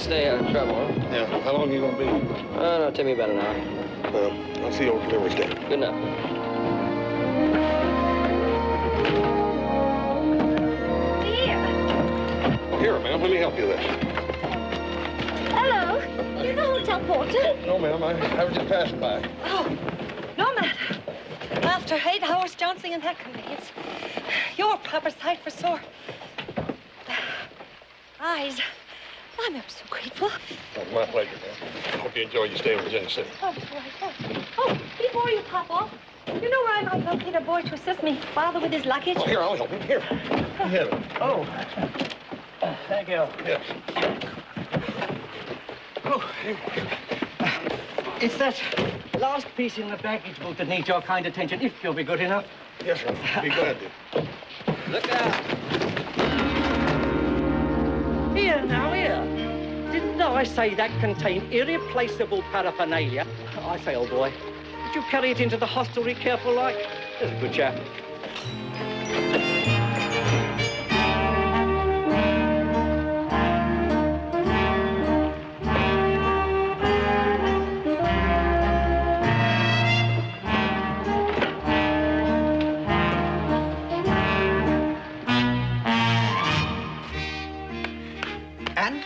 stay out of trouble, huh? Yeah. How long are you going to be? Oh, no, take me about an hour. Well, I'll see you over Thursday. Good enough. Here, ma'am, let me help you with this. Hello. You're the hotel porter? No, ma'am. I was just passing by. Oh, no matter. After 8 hours jouncing in that conveyance, you're a proper sight for sore eyes. I'm ever so grateful. Oh, my pleasure, ma'am. I hope you enjoy your stay with Virginia City. Oh, right. Oh, before you pop off, you know where I might locate a boy to assist me father with his luggage? Oh, here, I'll help him. Here. Here. Oh. Thank you. Yes. Oh, it's that last piece in the baggage book that needs your kind attention, if you'll be good enough. Yes, sir. Be glad to. Look out. Here now, here. Didn't I say that contained irreplaceable paraphernalia? I say, old boy, did you carry it into the hostelry careful like? There's a good chap.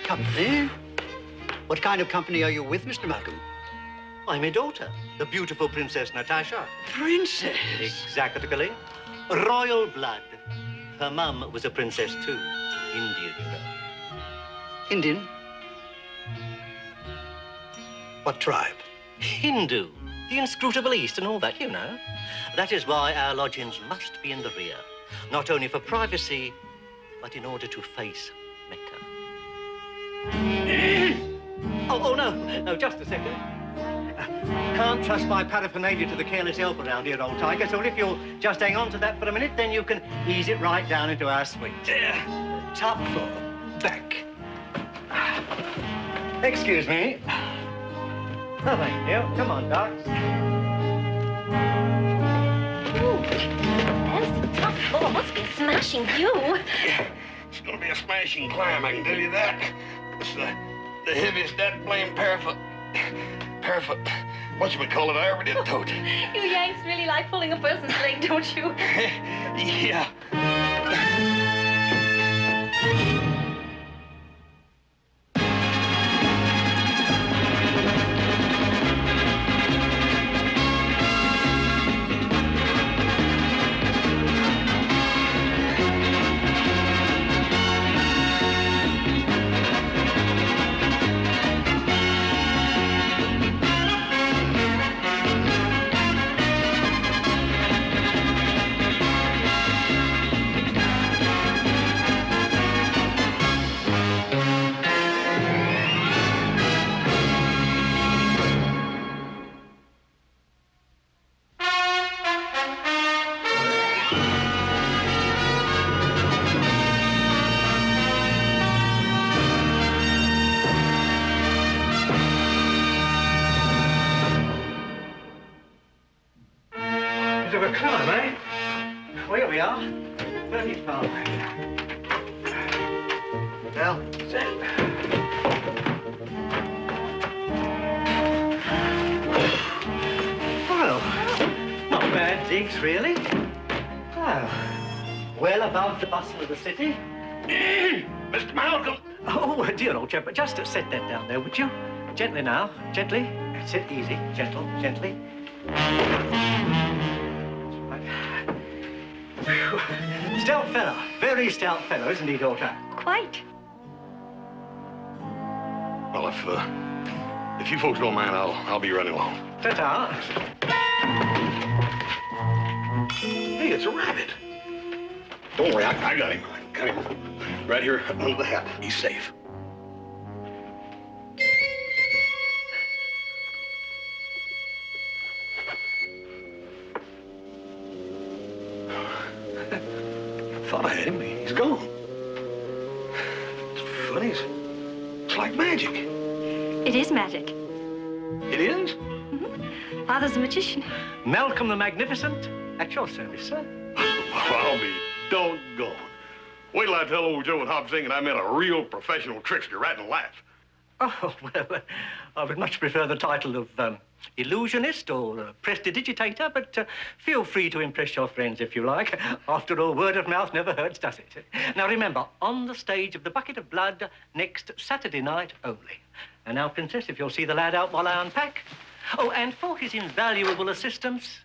Company? What kind of company are you with, Mr. Malcolm? I'm a daughter, the beautiful Princess Natasha. Princess? Exactly. Royal blood. Her mum was a princess, too. Indian, you know. Indian? What tribe? Hindu. The inscrutable East and all that, you know. That is why our lodgings must be in the rear. Not only for privacy, but in order to face Mecca. Oh, no. No, just a second. Can't trust my paraphernalia to the careless elf around here, old tiger, so if you'll just hang on to that for a minute, then you can ease it right down into our suite. Top floor. Back. Excuse me. Oh, thank you. Come on, Doc. Ooh, fancy top floor. Must be smashing you. It's going to be a smashing climb, I can tell you that. It's the heaviest that blame paraffin, whatchamacallit, I ever did tote. You Yanks really like pulling a person's leg, don't you? Yeah. City? Mr. Malcolm! Oh, dear old chap, but just set that down there, would you? Gently now, gently. That's it, easy. Gentle, gently. Right. Stout fellow, very stout fellow, isn't he, daughter? Quite. Well, if you folks don't mind, I'll be running along. Ta-ta. Hey, it's a rabbit. Don't worry, I got him. I got him right here under the hat. He's safe. I thought I had him. He's gone. It's funny. It's like magic. It is magic. It is? Mm-hmm. Father's a magician. Malcolm the Magnificent, at your service, sir. I'll be. Doggone. Wait till I tell old Joe and Hop Sing that I met a real professional trickster right in life. Oh, well, I would much prefer the title of illusionist or prestidigitator, but feel free to impress your friends if you like. After all, word of mouth never hurts, does it? Now, remember, on the stage of the Bucket of Blood next Saturday night only. And now, Princess, if you'll see the lad out while I unpack. Oh, and for his invaluable assistance,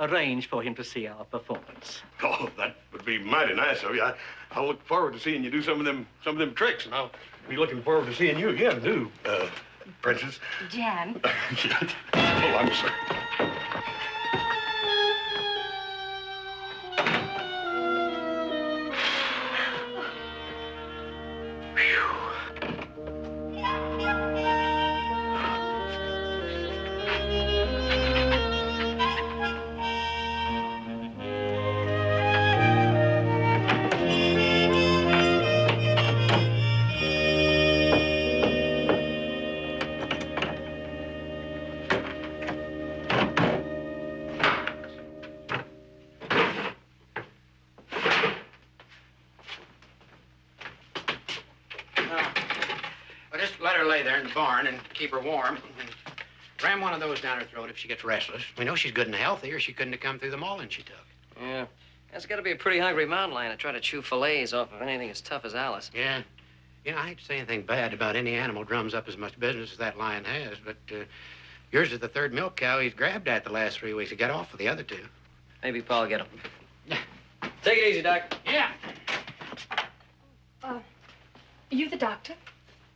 arrange for him to see our performance. Oh, that would be mighty nice of you. I look forward to seeing you do some of them tricks, and I'll be looking forward to seeing you again, too, Princess. Jan. Oh, I'm sorry. Barn and keep her warm and ram one of those down her throat if she gets restless. We know she's good and healthy or she couldn't have come through the mauling she took. Yeah. That's got to be a pretty hungry mountain lion to try to chew fillets off of anything as tough as Alice. Yeah. You know, I hate to say anything bad about any animal drums up as much business as that lion has, but yours is the third milk cow he's grabbed at the last 3 weeks. He got off with the other two. Maybe Paul get him. Yeah. Take it easy, Doc. Yeah. You the doctor?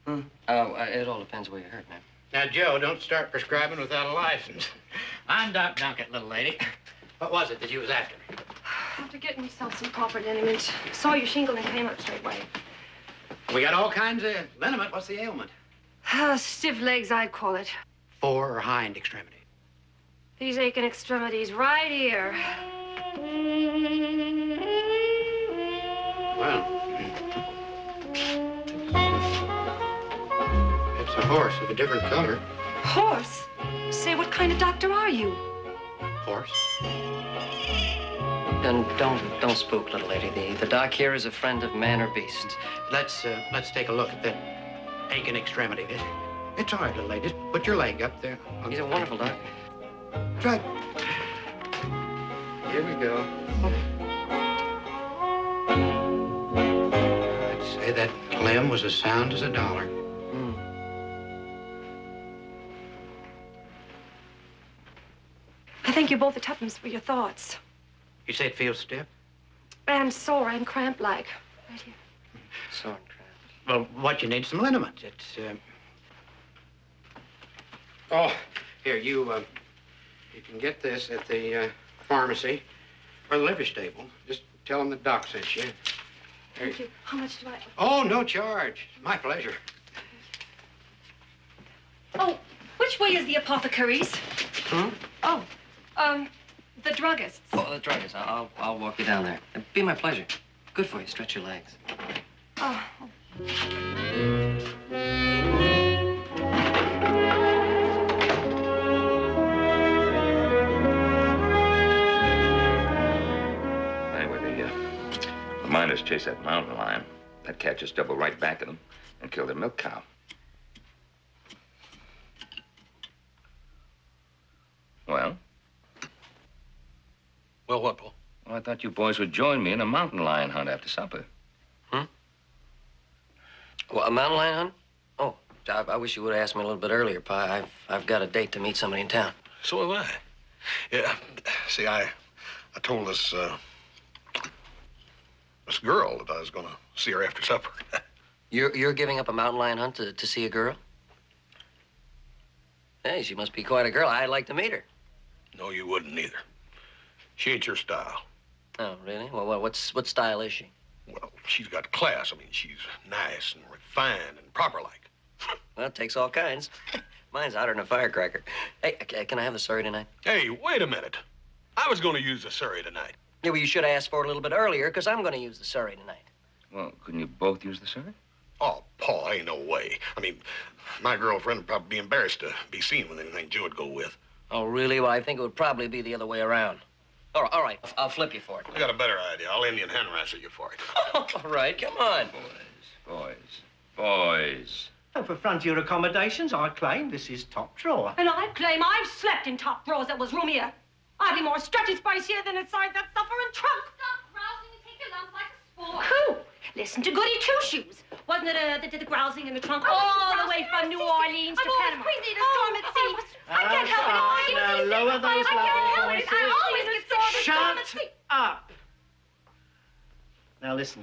Hmm. Oh, it all depends where you're hurt, ma'am. Now, Joe, don't start prescribing without a license. I'm Doc Dunkett, little lady. What was it that you was after? After getting yourself some copper liniment. Saw your shingle and came up straight away. We got all kinds of liniment. What's the ailment? Stiff legs, I'd call it. Fore or hind extremity? These aching extremities right here. Well. A horse of a different color. Horse? Say, what kind of doctor are you? Horse. Then don't spook, little lady. The doc here is a friend of man or beast. Let's take a look at that aching extremity. It's all right, little lady. Just put your leg up there. He's a wonderful doc. Try. Here we go. I'd say that limb was as sound as a dollar. Thank you both a tuppence for your thoughts. You say it feels stiff? And sore and cramp-like. Right here. Sore and cramp. Well, what you need is some liniment. It's, Oh, here, you can get this at the pharmacy or the livery stable. Just tell them the doc sent you. Thank you. How much do I... Oh, no charge. It's my pleasure. Oh, which way is the apothecary's? Hmm? Oh. The druggist. Oh, the druggist. I'll walk you down there. It'd be my pleasure. Good for you. Stretch your legs. Oh. Anyway, the miners chased that mountain lion. That cat just doubled right back at them and killed their milk cow. Well? Well, what, Paul? Well, I thought you boys would join me in a mountain lion hunt after supper. Hmm? Well, a mountain lion hunt? Oh, I wish you would have asked me a little bit earlier, Pa. I've got a date to meet somebody in town. So have I. Yeah, see, I told this girl that I was going to see her after supper. You're giving up a mountain lion hunt to see a girl? Hey, she must be quite a girl. I'd like to meet her. No, you wouldn't either. She ain't your style. Oh, really? Well, what style is she? Well, she's got class. I mean, she's nice and refined and proper-like. Well, it takes all kinds. Mine's hotter than a firecracker. Hey, can I have the surrey tonight? Hey, wait a minute. I was going to use the surrey tonight. Yeah, well, you should have asked for it a little bit earlier, because I'm going to use the surrey tonight. Well, couldn't you both use the surrey? Oh, Paul, ain't no way. I mean, my girlfriend would probably be embarrassed to be seen with anything you would go with. Oh, really? Well, I think it would probably be the other way around. All right, I'll flip you for it. I got a better idea. I'll Indian hand wrestle you for it. All right, come on. Boys. And for frontier accommodations, I claim this is top drawer. And I claim I've slept in top drawers that was roomier. I'd be more stretchy spicier than inside that suffering trunk. Stop grousing and take your lump like a sport. Cool. Listen to Goody Two-Shoes. Wasn't it that did the grousing in the trunk all the way from New Orleans to Panama? I'm always queasy to storm at sea. I can't help it. Shut up. Now listen,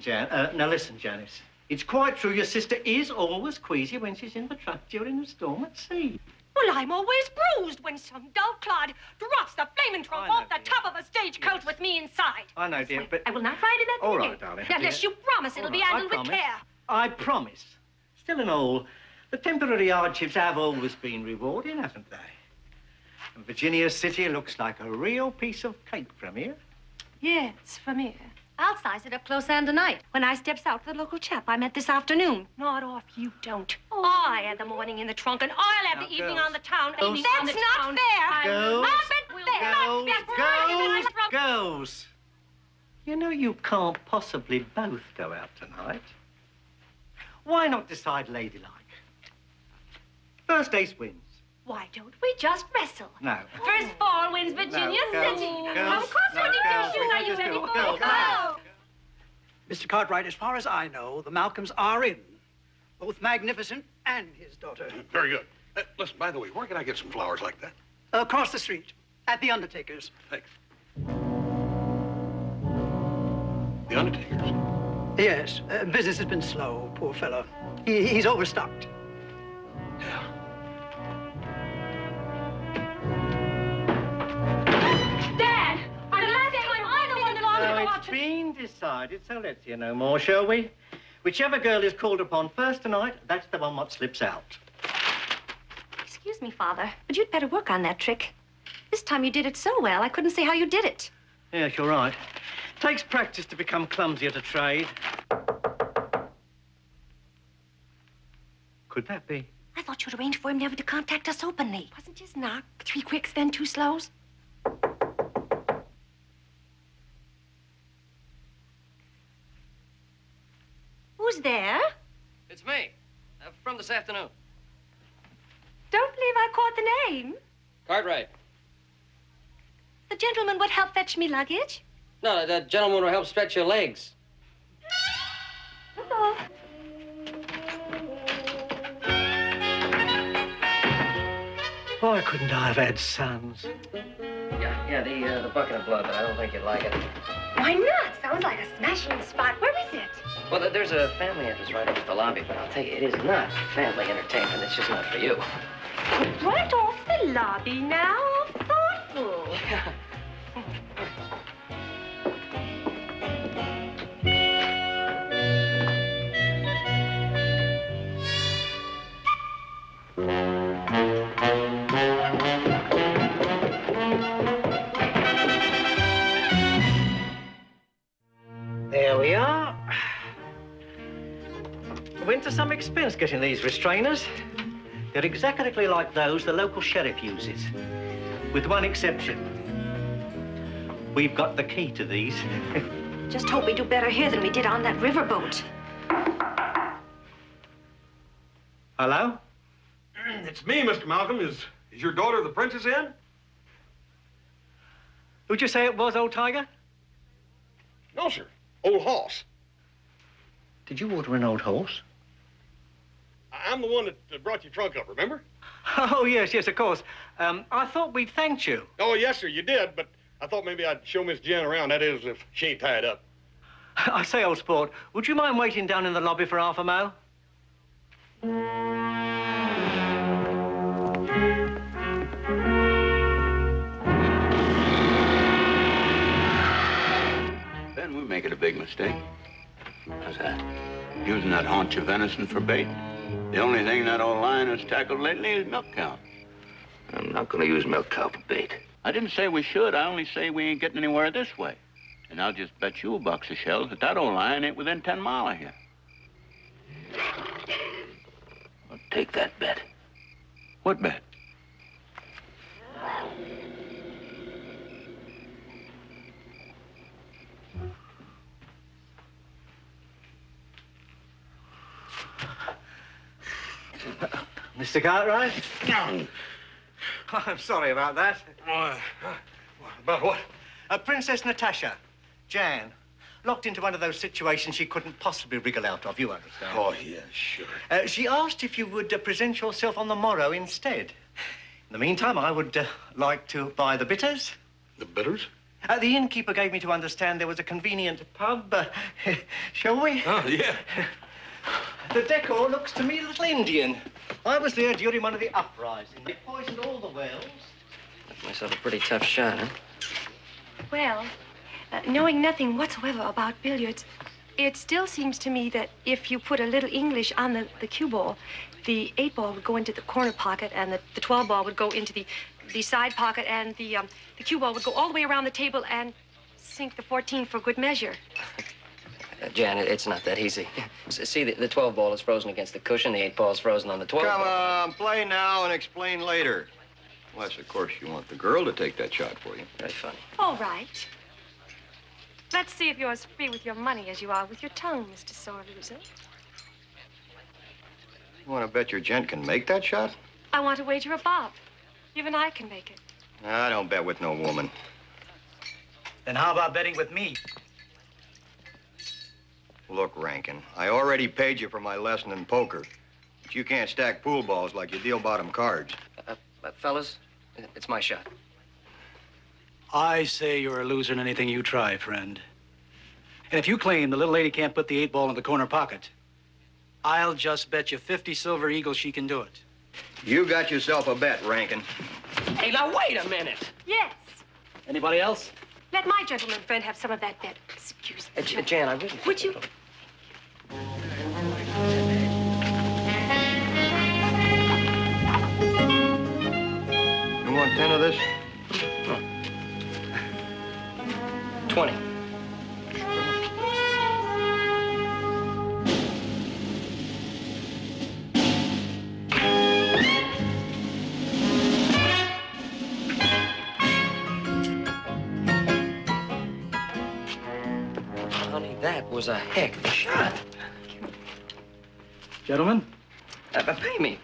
Janice. It's quite true your sister is always queasy when she's in the truck during the storm at sea. Well, I'm always bruised when some dull clod drops the flaming trunk off the top of a stagecoach with me inside. I know, dear, but... I will not ride in that all right, darling. Unless you promise it'll be handled with care. I promise. Still and all, the temporary hardships have always been rewarding, haven't they? And Virginia City looks like a real piece of cake from here. Yes, from here. I'll size it up close and tonight when I steps out with the local chap I met this afternoon. Not off, you don't. Oh. I had the morning in the trunk, and I'll have now, the evening girls, on the town. Evening that's on the not town. Fair. Girls, girls. You know you can't possibly both go out tonight. Why not decide ladylike? First ace wins. Why don't we just wrestle? No. First fall wins Virginia City. Of course, Goody Two-Shoes, are you ready for it? Go! Mr. Cartwright, as far as I know, the Malcolms are in. Both Magnificent and his daughter. Very good. Listen, by the way, where can I get some flowers like that? Across the street, at the Undertaker's. Thanks. The Undertaker's? Yes. Business has been slow, poor fellow. He's overstocked. Yeah. It's been decided, so let's hear no more, shall we? Whichever girl is called upon first tonight, that's the one that slips out. Excuse me, Father, but you'd better work on that trick. This time you did it so well, I couldn't see how you did it. Yes, you're right. Takes practice to become clumsy at a trade. Could that be? I thought you'd arranged for him never to contact us openly. Wasn't his knock 3 quicks, then 2 slows? Who's there? It's me, from this afternoon. Don't believe I caught the name. Cartwright. The gentleman would help fetch me luggage? No, the gentleman would help stretch your legs. Uh-oh. Why couldn't I have had sons? Yeah, the bucket of blood, but I don't think you'd like it. Why not? Sounds like a smashing spot. Where is it? Well, there's a family entrance right off the lobby, but I'll tell you, it is not family entertainment. It's just not for you. Right off the lobby now? Thoughtful. Yeah. To some expense getting these restrainers. They're exactly like those the local sheriff uses, with one exception. We've got the key to these. Just hope we do better here than we did on that riverboat. Hello? It's me, Mr. Malcolm. Is your daughter the princess in? Who'd you say it was, old tiger? No, sir. Old horse. Did you order an old horse? I'm the one that brought your trunk up, remember? Oh, yes, of course. I thought we'd thanked you. Oh, yes, sir, you did, but I thought maybe I'd show Miss Jen around, that is, if she ain't tied up. I say, old sport, would you mind waiting down in the lobby for half a mile? Ben, we're making a big mistake. How's that? Using that haunch of venison for bait. The only thing that old lion has tackled lately is milk cow. I'm not going to use milk cow for bait. I didn't say we should. I only say we ain't getting anywhere this way. And I'll just bet you $1 of shells that that old lion ain't within 10 mile of here. I'll take that bet. What bet? Mr. Cartwright? No. Oh, I'm sorry about that. Why? About what? Princess Natasha, Jan, locked into one of those situations she couldn't possibly wriggle out of, you understand? Oh, yeah, sure. She asked if you would present yourself on the morrow instead. In the meantime, I would like to buy the bitters. The bitters? The innkeeper gave me to understand there was a convenient pub. Shall we? Oh, yeah. The decor looks to me a little Indian. I was there during one of the uprisings. They poisoned all the wells. Myself a pretty tough shot, huh? Well, knowing nothing whatsoever about billiards, it still seems to me that if you put a little English on the cue ball, the 8-ball would go into the corner pocket, and the 12-ball would go into the side pocket, and the cue ball would go all the way around the table and sink the 14 for good measure. Jan, it's not that easy. See, the 12-ball is frozen against the cushion, the 8-ball is frozen on the 12-ball. Come on, play now and explain later. Unless, of course, you want the girl to take that shot for you. Very funny. All right. Let's see if you're as free with your money as you are with your tongue, Mr. Sore Loser. You want to bet your gent can make that shot? I want to wager a bob. Even I can make it. I don't bet with no woman. Then how about betting with me? Look, Rankin, I already paid you for my lesson in poker. But you can't stack pool balls like you deal bottom cards. Fellas, it's my shot. I say you're a loser in anything you try, friend. And if you claim the little lady can't put the 8-ball in the corner pocket, I'll just bet you 50 silver eagles she can do it. You got yourself a bet, Rankin. Hey, now, wait a minute. Yes. Anybody else? Let my gentleman friend have some of that bet. Excuse me. Jan, I wouldn't. Would you? You want 10 of this? Huh. 20. Honey, that was a heck of a shot. Gentlemen? Pay me.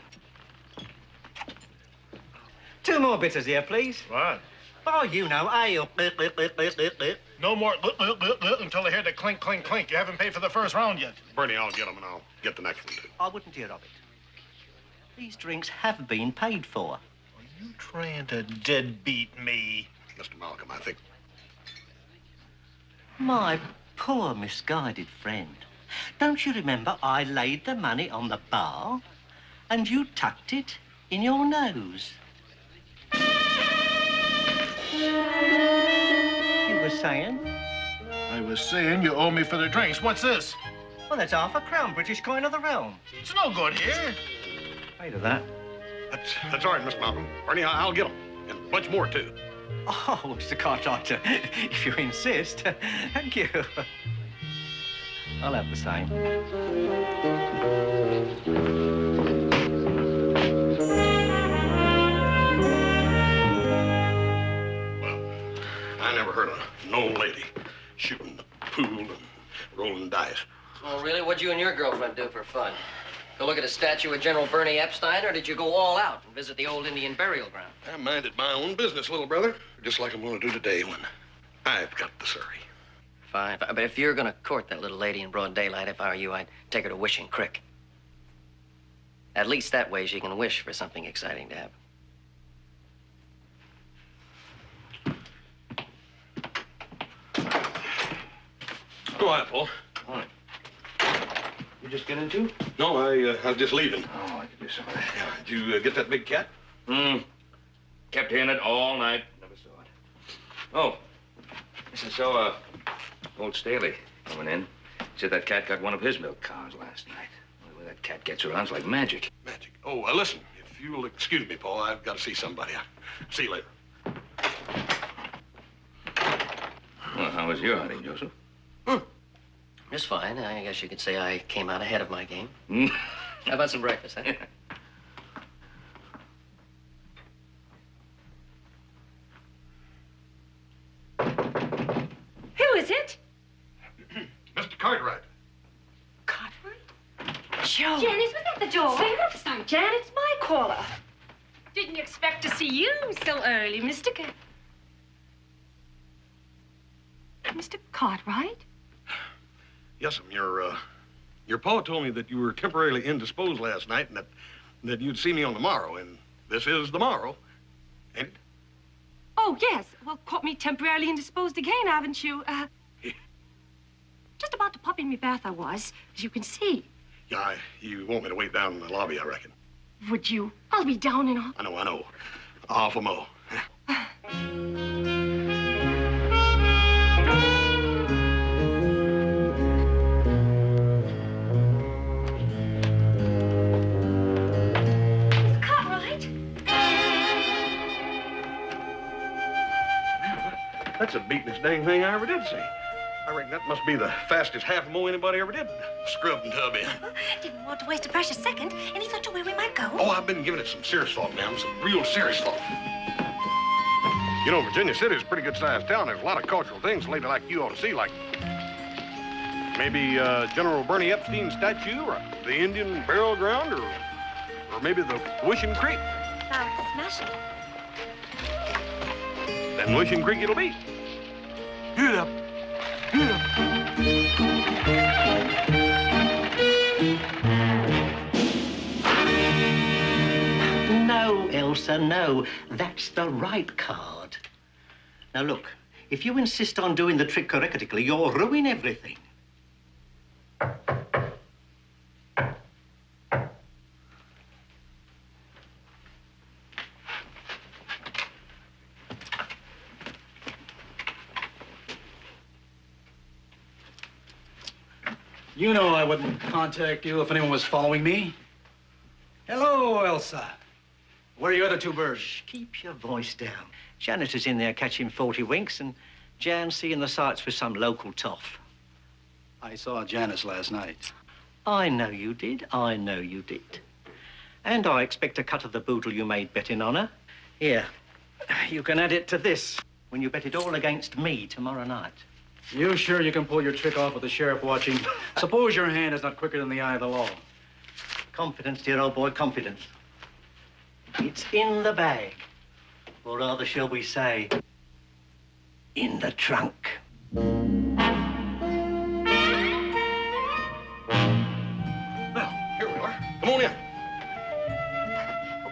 2 more bitters here, please. What? Oh, you know, No more until I hear the clink, clink, clink. You haven't paid for the first round yet. Bernie, I'll get them, and I'll get the next one, too. I wouldn't hear of it. These drinks have been paid for. Are you trying to deadbeat me? Mr. Malcolm, I think. My poor misguided friend. Don't you remember I laid the money on the bar and you tucked it in your nose? You were saying? I was saying you owe me for the drinks. What's this? Well, that's ½ a crown, British coin of the realm. It's no good here. Pay to that. That's all right, Miss Malcolm. Bernie, I'll get them. And much more, too. Oh, Mr. Cartwright, if you insist. Thank you. I'll have the same. I never heard of an old lady shooting the pool and rolling dice. Oh, really? What'd you and your girlfriend do for fun? Go look at a statue of General Bernie Epstein, or did you go all out and visit the old Indian burial ground? I minded my own business, little brother, just like I'm going to do today when I've got the surrey. Fine, but if you're going to court that little lady in broad daylight, if I were you, I'd take her to Wishing Creek. At least that way she can wish for something exciting to happen. Go ahead, Paul. All right. You just get into? No, I was just leaving. Oh, I could do something. Yeah. Did you get that big cat? Kept hearing it all night. Never saw it. Oh, listen, so, old Staley coming in. Said that cat got one of his milk cows last night. Well, that cat gets around, it's like magic. Magic. Oh, listen, if you'll excuse me, Paul, I've got to see somebody. I'll see you later. Well, how was your hunting, Joseph? Just fine. I guess you could say I came out ahead of my game. How about some breakfast, huh? Who is it? Mr. Cartwright. Cartwright? Joe. Janice, was that the Joe? Say, I'm sorry, Jan, it's my caller. Didn't expect to see you so early, Mr. Cartwright? Yes, your pa told me that you were temporarily indisposed last night and that you'd see me on the morrow, and this is the morrow, ain't it? Oh, yes. Well, caught me temporarily indisposed again, haven't you? Yeah. Just about to pop in my bath I was, as you can see. Yeah, you want me to wait down in the lobby, I reckon. Would you? I'll be down and off. I know. Off a mo. That's the beatin'est dang thing I ever did see. I reckon that must be the fastest half a mo anybody ever did scrub and tub in. Didn't want to waste a precious second, and he thought to where we might go. Oh, I've been giving it some serious thought, ma'am, some real serious thought. You know, Virginia City is a pretty good-sized town. There's a lot of cultural things a lady like you ought to see, like maybe General Bernie Epstein's statue, or the Indian burial ground, or maybe the Wishing Creek. Now it's smashing. And Wishing Creek it'll be. Get up. Get up. No, Elsa, no. That's the right card. Now, look, if you insist on doing the trick correctly, you'll ruin everything. You know I wouldn't contact you if anyone was following me. Hello, Elsa. Where are your other two birds? Shh, keep your voice down. Janice is in there catching 40 winks, and Jan's seeing the sights with some local toff. I saw Janice last night. I know you did. I know you did. And I expect a cut of the boodle you made betting on her. Here, you can add it to this when you bet it all against me tomorrow night. You sure you can pull your trick off with the sheriff watching? Suppose your hand is not quicker than the eye of the law. Confidence, dear old boy, confidence. It's in the bag. Or rather, shall we say, in the trunk. Well, here we are. Come on in.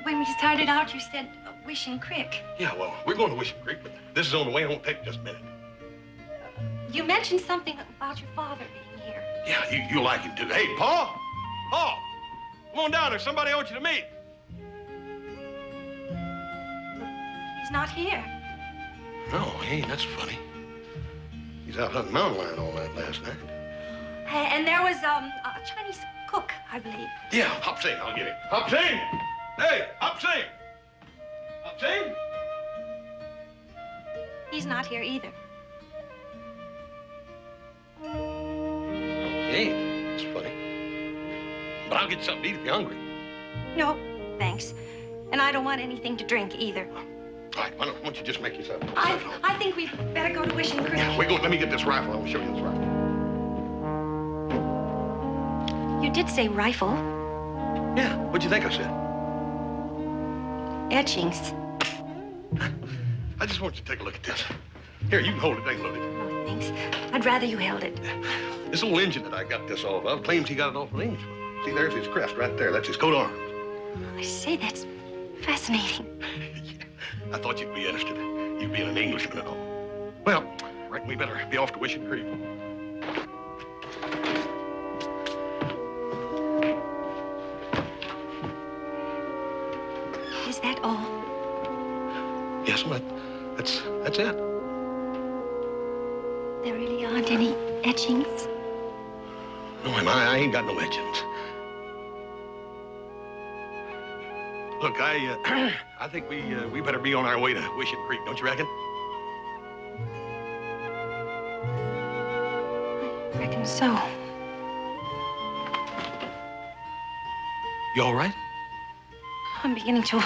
When we started out, you said Wishing Creek. Yeah, well, we're going to Wishing Creek, but this is on the way. It won't take just a minute. You mentioned something about your father being here. Yeah, you like him too. Hey, Paul! Paul! Come on down, there's somebody I want you to meet. He's not here. No, he ain't. That's funny. He's out hunting mountain lion all night last night. And there was a Chinese cook, I believe. Yeah, Hop Sing, I'll get him. Hop Sing! Hey, Hop Sing! Hop Sing! He's not here either. Hey, that's funny. But I'll get something to eat if you're hungry. No, thanks. And I don't want anything to drink either. All right, why don't you just make yourself at home? I think we'd better go to Wishing Creek. Yeah, let me get this rifle. I will show you this rifle. You did say rifle. Yeah, what'd you think I said? Etchings. I just want you to take a look at this. Here, you can hold it, take a look at it. Oh, thanks. I'd rather you held it. This old engine that I got this off of claims he got it off an Englishman. See, there's his crest right there. That's his coat of arms. I say, that's fascinating. Yeah, I thought you'd be interested, you being an Englishman and all. Well, I reckon we better be off to Wishing Creek. Is that all? Yes, but that's it. There really aren't any etchings? No, I ain't got no etchings. Look, I think we better be on our way to Wishing Creek, don't you reckon? I reckon so. You all right? I'm beginning to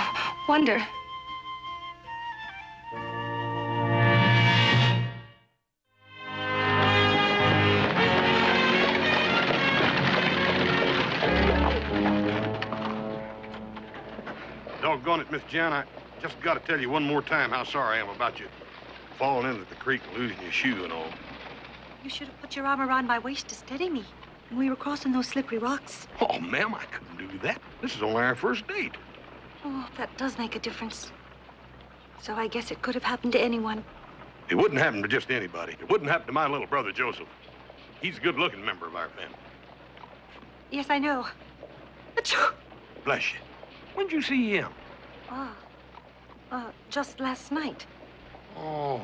wonder. Miss Jen, I just got to tell you one more time how sorry I am about you falling into the creek and losing your shoe and all. You should have put your arm around my waist to steady me when we were crossing those slippery rocks. Oh, ma'am, I couldn't do that. This is only our first date. Oh, that does make a difference. So I guess it could have happened to anyone. It wouldn't happen to just anybody. It wouldn't happen to my little brother, Joseph. He's a good-looking member of our family. Yes, I know. Achoo! Bless you. When'd you see him? Oh, just last night. Oh,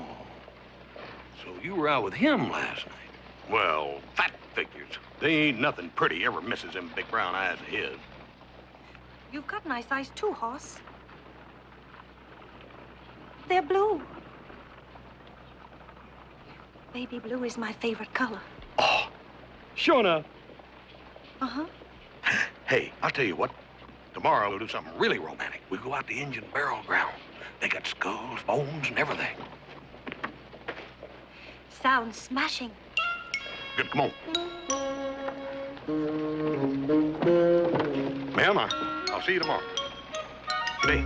so you were out with him last night. Well, that figures. They ain't nothing pretty ever misses them big brown eyes of his. You've got nice eyes too, Hoss. They're blue. Baby blue is my favorite color. Oh, sure enough. Uh-huh. Hey, I'll tell you what. Tomorrow we'll do something really romantic. We'll go out to Indian Burial Ground. They got skulls, bones, and everything. Sounds smashing. Good, come on. Ma'am, I'll see you tomorrow. Good day.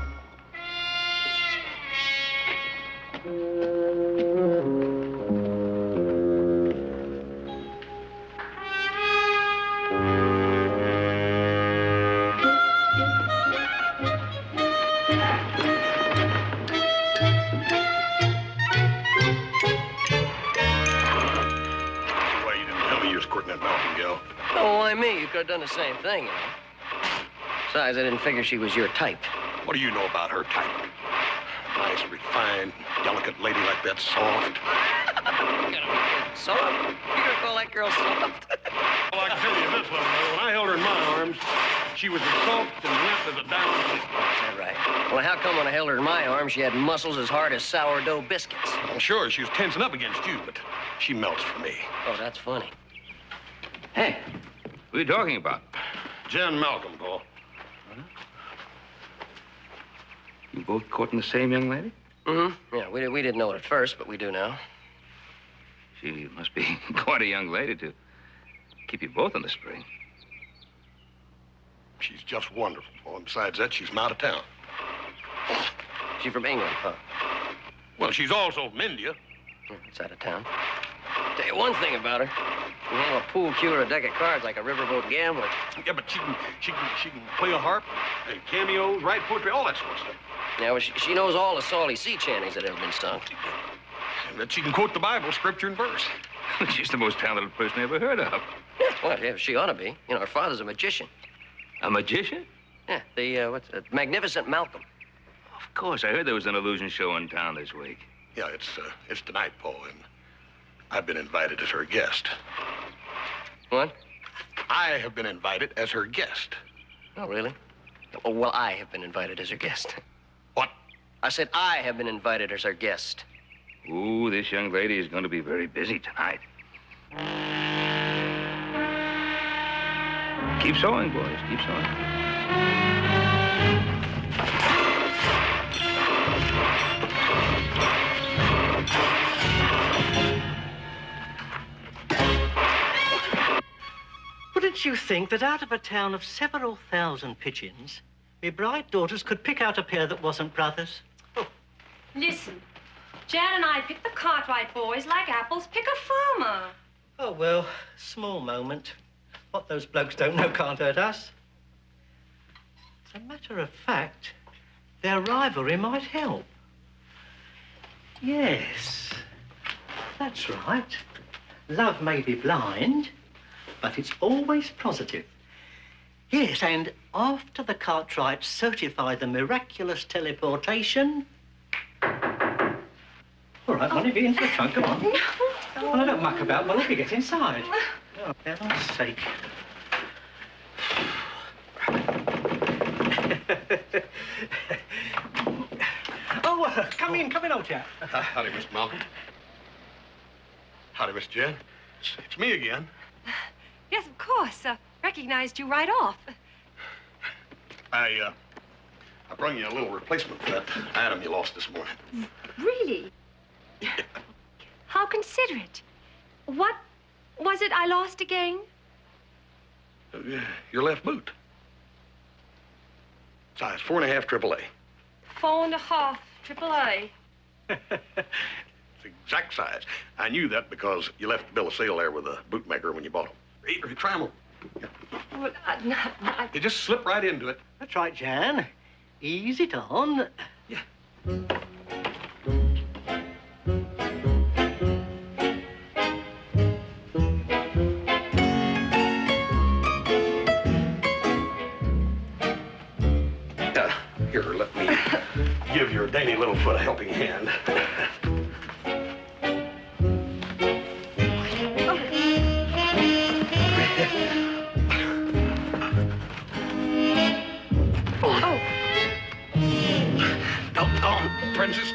Done the same thing, you know. Besides, I didn't figure she was your type. What do you know about her type? Nice, refined, delicate lady like that, soft. Soft? You gonna call that girl soft? Well, I can tell you this, little girl. When I held her in my arms, she was as soft and limp as a down. Is that right? Well, how come when I held her in my arms, she had muscles as hard as sourdough biscuits? Well, sure, she was tensing up against you, but she melts for me. Oh, that's funny. Hey. Who are you talking about? Jen Malcolm, Paul. Huh? You both caught in the same young lady? Mm-hmm. Yeah, we didn't know it at first, but we do now. She must be quite a young lady to keep you both in the spring. She's just wonderful, Paul. And besides that, she's from out of town. She's from England, huh? Well, she's also from India. It's out of town. I'll tell you one thing about her. You handle a pool cue or a deck of cards like a riverboat gambler. Yeah, but she can play a harp and cameos, write poetry, all that sort of stuff. Yeah, well, she knows all the Salty Sea chantings that have been sung. But she can quote the Bible, scripture, and verse. She's the most talented person I ever heard of. Yeah, well, yeah, she ought to be. You know, her father's a magician. A magician? Yeah, the, Magnificent Malcolm. Of course, I heard there was an illusion show in town this week. Yeah, it's tonight, Paul, and I've been invited as her guest. What? I have been invited as her guest. Oh, really? Well, I have been invited as her guest. What? I said I have been invited as her guest. Ooh, this young lady is going to be very busy tonight. Keep sewing, boys. Keep sewing. Wouldn't you think that out of a town of several thousand pigeons, my bright daughters could pick out a pair that wasn't brothers? Oh. Listen, Jan and I picked the Cartwright boys like apples pick a farmer. Oh, well, small moment. What those blokes don't know can't hurt us. As a matter of fact, their rivalry might help. Yes, that's right. Love may be blind, but it's always positive. Yes, and after the Cartwrights certify the miraculous teleportation... All right, Molly, be into the trunk, come on. No. Well, I don't muck about, Molly, we get inside. Oh, for heaven's sake. Oh, come in, old chap. Howdy, Mr. Malcolm. Howdy, Miss Jen. It's me again. Yes, of course. Recognized you right off. I brought you a little replacement for that item you lost this morning. Really? Yeah. How considerate. What was it I lost again? Your left boot. Size 4.5 AAA. 4.5, AAA. It's the exact size. I knew that because you left the bill of sale there with the bootmaker when you bought them. Trammel. Yeah. Well, you just slip right into it. That's right, Jan. Easy tone. Yeah. Here, let me give your dainty little foot a helping hand. Princess,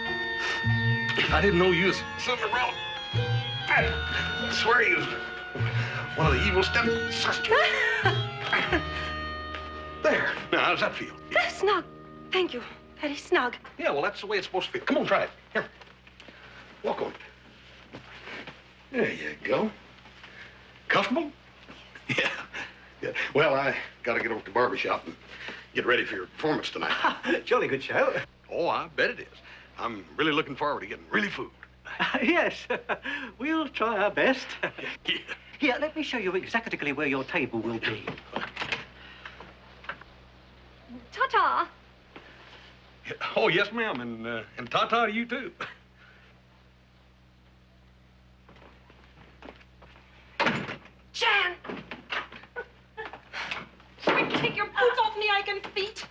I didn't know you was Cinderella. I swear you was one of the evil stepsisters. There. Now, how's that feel? That's snug. Thank you. Very snug. Yeah, well, that's the way it's supposed to feel. Come on, try it. Here. Walk on. There you go. Comfortable? Yeah. Yeah. Well, I got to get over to the barbershop and get ready for your performance tonight. Jolly good show. Oh, I bet it is. I'm really looking forward to getting really food. Yes, we'll try our best. Yeah. Here, let me show you exactly where your table will be. Ta-ta. Oh, yes, ma'am, and ta-ta to you, too. Jan! Quick, take your boots off me, I can feet.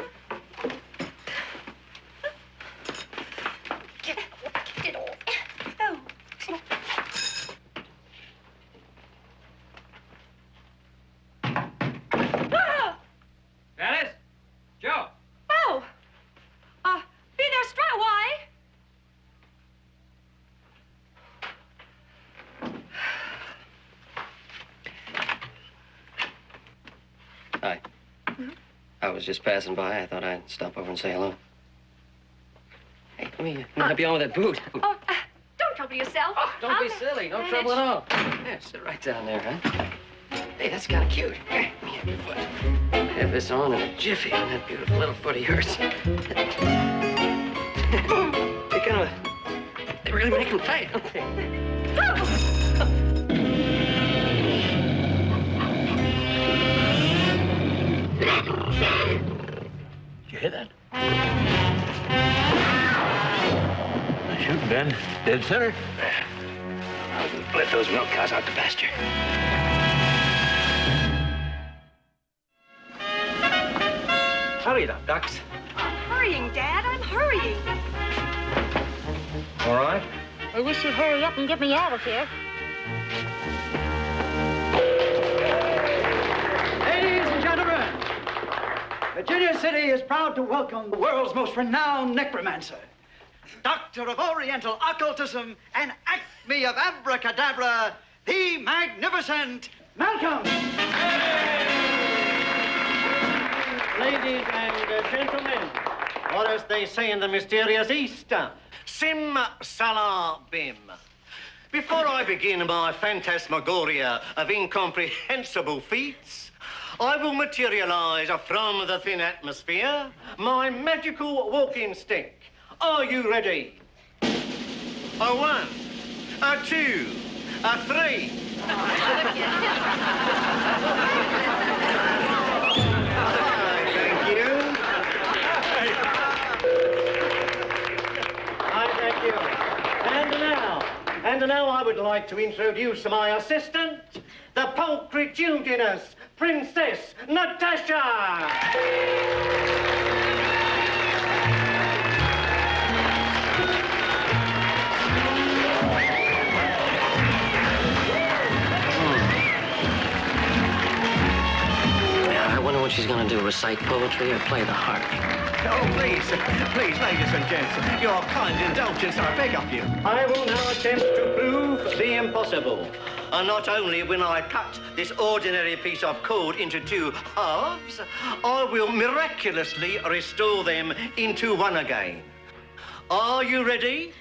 I was just passing by. I thought I'd stop over and say hello. Hey, let me help you on with that boot. Oh, don't trouble yourself. Oh, don't be silly. No trouble at all. Yeah, sit right down there, huh? Hey, that's kind of cute. Hey, let me have your foot. I have this on in a jiffy on that beautiful little foot of yours. They kind of... They really make them tight, don't they? You hear that? Nice shooting, Ben. Dead center. I'll let those milk cows out to pasture. Hurry it up, ducks. I'm hurrying, Dad. I'm hurrying. All right. I wish you'd hurry up and get me out of here. Virginia City is proud to welcome the world's most renowned necromancer, doctor of Oriental occultism and acme of abracadabra, the magnificent Malcolm. Hey! Ladies and gentlemen, or as they say in the mysterious East, sim salam bim. Before I begin my phantasmagoria of incomprehensible feats, I will materialize from the thin atmosphere my magical walking stick. Are you ready? A one, a two, a three. Thank you. Thank you. And now I would like to introduce my assistant, the pulchritudinous Princess Natasha! I wonder what she's gonna do, recite poetry or play the harp? Oh, please, ladies and gents, your kind indulgence, I beg of you. I will now attempt to prove the impossible. And not only will I cut this ordinary piece of cord into two halves, I will miraculously restore them into one again. Are you ready?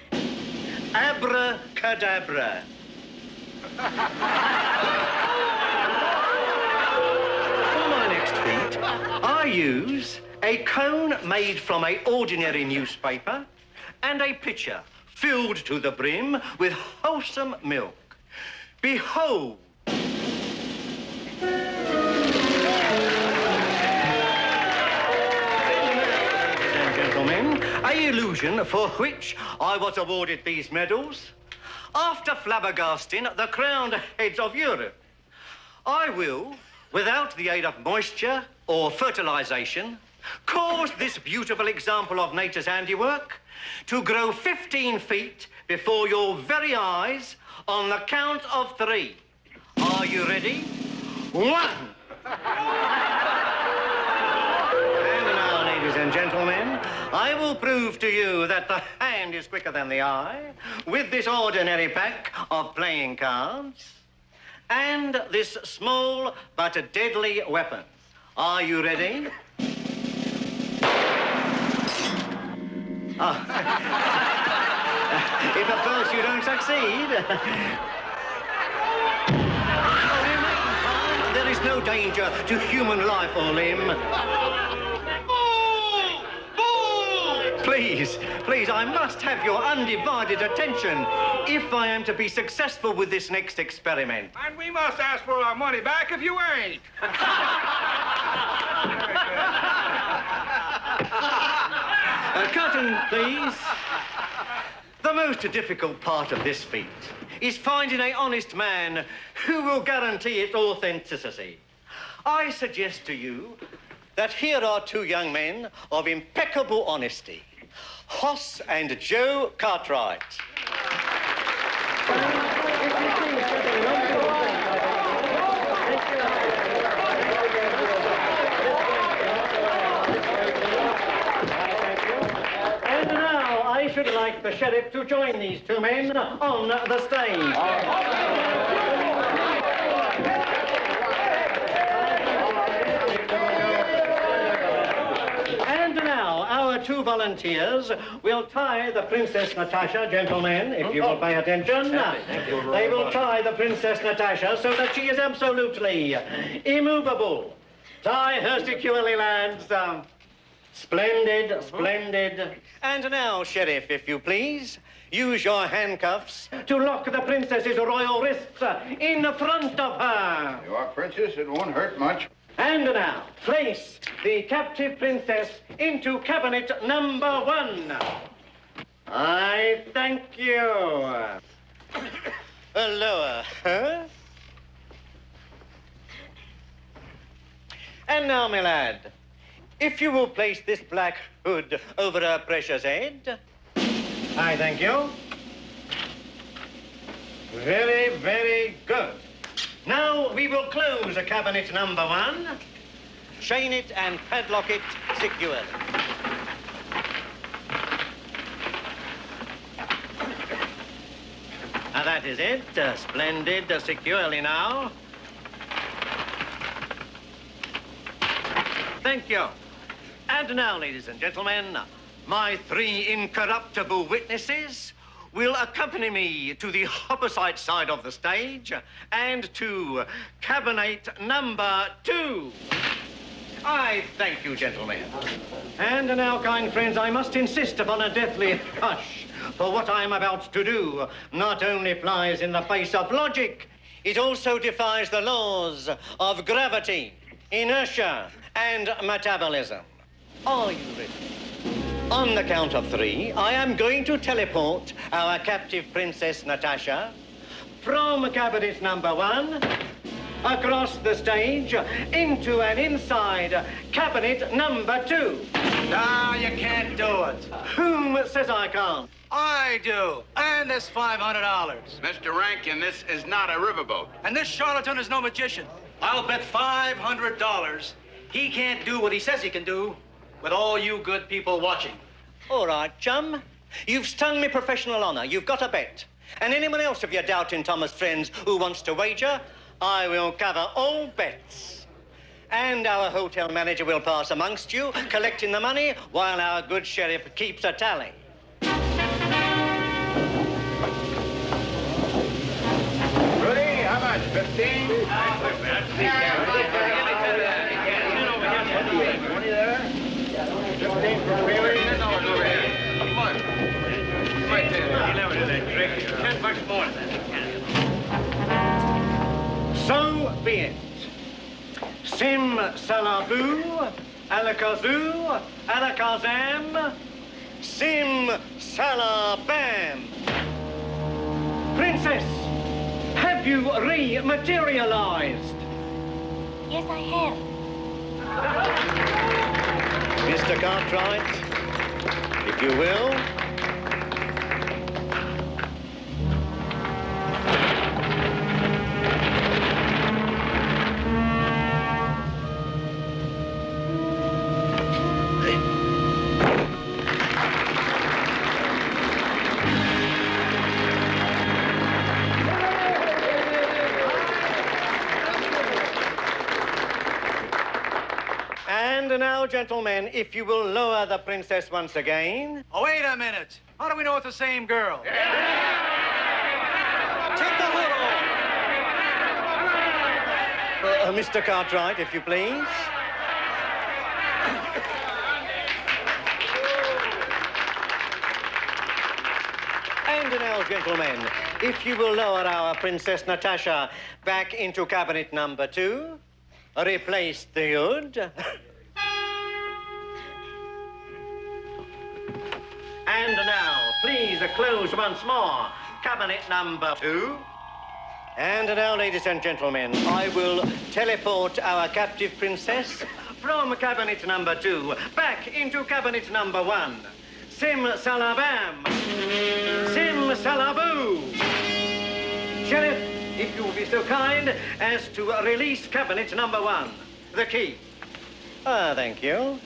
Abracadabra. For my next feat, I use a cone made from an ordinary newspaper and a pitcher filled to the brim with wholesome milk. Behold! Gentlemen, a illusion for which I was awarded these medals. After flabbergasting the crowned heads of Europe, I will, without the aid of moisture or fertilization, cause this beautiful example of nature's handiwork to grow 15 feet before your very eyes on the count of 3. Are you ready? 1. And now, ladies and gentlemen, I will prove to you that the hand is quicker than the eye with this ordinary pack of playing cards and this small but deadly weapon. Are you ready? If at first you don't succeed, there is no danger to human life or limb. Please, please, I must have your undivided attention if I am to be successful with this next experiment. And we must ask for our money back if you ain't. A curtain, please. The most difficult part of this feat is finding an honest man who will guarantee its authenticity. I suggest to you that here are 2 young men of impeccable honesty, Hoss and Joe Cartwright. Should like the sheriff to join these 2 men on the stage. And now, our 2 volunteers will tie the Princess Natasha, gentlemen, if you will pay attention. They will tie the Princess Natasha so that she is absolutely immovable. Tie her securely, lads. Splendid, splendid. And now, Sheriff, if you please, use your handcuffs to lock the princess's royal wrists in front of her. You are princess, it won't hurt much. And now, place the captive princess into cabinet number 1. I thank you. Lower her. And now, my lad, if you will place this black hood over her precious head. I thank you. Very, very good. Now we will close cabinet number 1, chain it and padlock it securely. Now that is it. Splendid, securely now. Thank you. And now, ladies and gentlemen, my 3 incorruptible witnesses will accompany me to the opposite side of the stage and to cabinet number 2. I thank you, gentlemen. And now, kind friends, I must insist upon a deathly hush, for what I am about to do not only flies in the face of logic, it also defies the laws of gravity, inertia, and metabolism. Are you ready? On the count of 3, I am going to teleport our captive Princess Natasha from cabinet number 1 across the stage into an inside cabinet number 2. No, you can't do it. Whom says I can't? I do, and this $500. Mr. Rankin, this is not a riverboat. And this charlatan is no magician. I'll bet $500 he can't do what he says he can do with all you good people watching. All right, chum. You've stung me professional honor. You've got a bet. And anyone else of your doubting Thomas friends who wants to wager, I will cover all bets. And our hotel manager will pass amongst you, collecting the money while our good sheriff keeps a tally. Ready? How much? 15? 15. be it. Sim Salaboo, Alakazoo, Alakazam, Sim Salabam. Princess, have you rematerialized? Yes, I have. Mr. Cartwright, if you will. Now, gentlemen, if you will lower the princess once again. Oh, wait a minute. How do we know it's the same girl? Yeah. Take the lid off. Mr. Cartwright, if you please. And now, gentlemen, if you will lower our Princess Natasha back into cabinet number 2, replace the hood. And now, please close once more, cabinet number 2. And now, ladies and gentlemen, I will teleport our captive princess from cabinet number 2 back into cabinet number 1. Sim Salabam. Sim Salaboo. Sheriff, if you will be so kind as to release cabinet number 1. The key. Ah, thank you.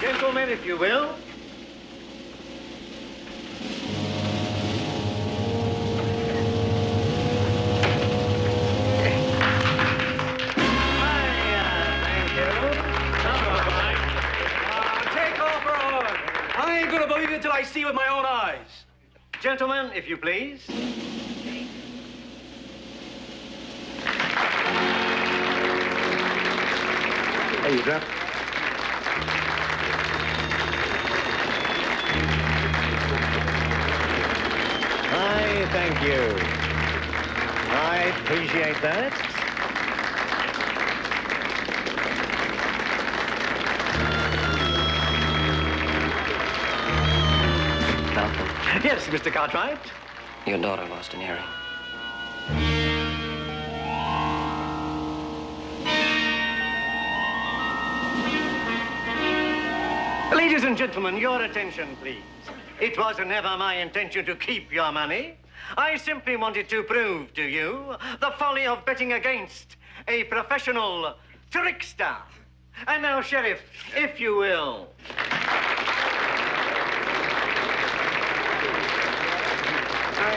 Gentlemen, if you will. Thank you. Take over. I ain't gonna believe it till I see with my own eyes. Gentlemen, if you please. There you go. I thank you. I appreciate that. Malcolm. Yes, Mr. Cartwright. Your daughter lost an earring. Ladies and gentlemen, your attention, please. It was never my intention to keep your money. I simply wanted to prove to you the folly of betting against a professional trickster. And now, Sheriff, if you will. I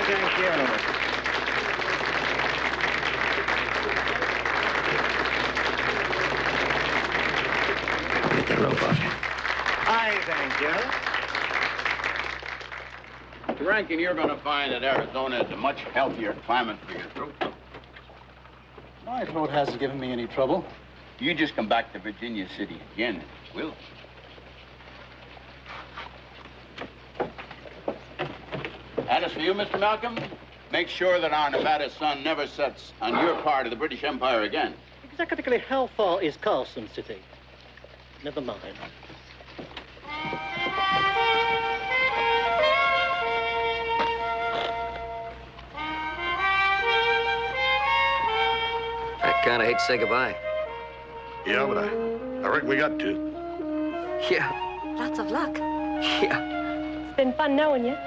thank you. Thank you. Rankin, you're going to find that Arizona is a much healthier climate for your throat. My throat hasn't given me any trouble. You just come back to Virginia City again, and it will. That is for you, Mr. Malcolm. Make sure that our Nevada sun never sets on your part of the British Empire again. Exactly how far is Carson City? Never mind. I kind of hate to say goodbye. Yeah, but I reckon we got to. Yeah. Lots of luck. Yeah. It's been fun knowing you.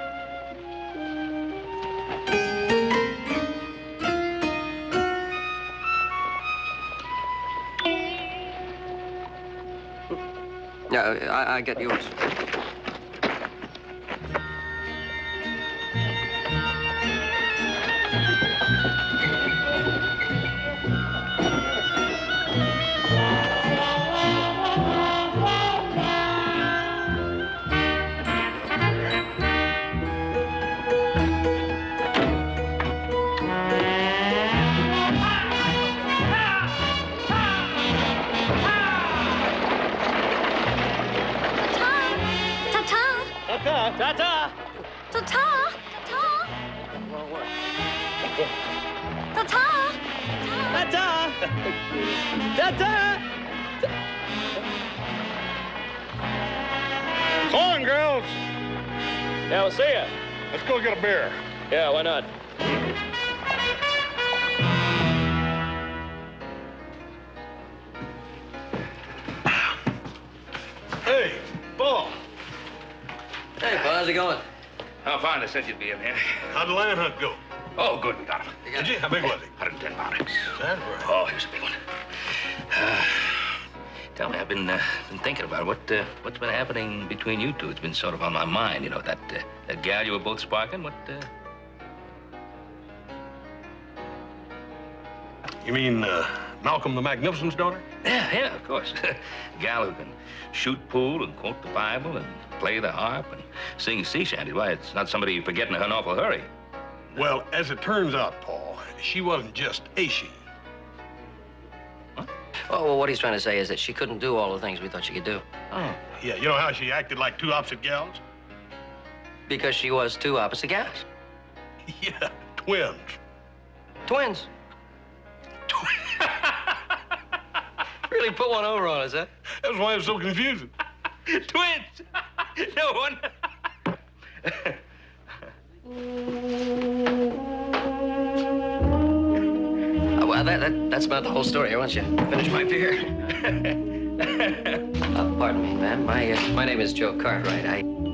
Yeah, I get yours. Ta-ta! Ta-ta! Ta-ta! Ta-ta! Ta-ta! Ta-ta! Come on, girls! Yeah, we'll see ya. Let's go get a beer. Yeah, why not? Hey, Paul. Hey, Paul, how's it going? Oh, fine. I said you'd be in here. How'd the land hunt go? Oh, good. We got him. Did you? How big was he? 110 pounds. That's right. Oh, here's a big one. Tell me, I've been thinking about it. What's been happening between you two? It's been sort of on my mind, you know, that gal you were both sparking. You mean Malcolm the Magnificent's daughter? Yeah, of course. A gal who can shoot pool and quote the Bible and play the harp and sing sea shanties. Why, it's not somebody forgetting her in an awful hurry. Well, as it turns out, Paul, she wasn't just a she. What? Oh, well, what he's trying to say is that she couldn't do all the things we thought she could do. Oh. Yeah, you know how she acted like two opposite gals? Because she was two opposite gals. Yeah, twins. Twins? Really put one over on us, huh? That's why it was so confusing. Twins! No one. Oh, well, that's about the whole story. Here, why don't you finish my beer? Pardon me, ma'am. My name is Joe Cartwright. I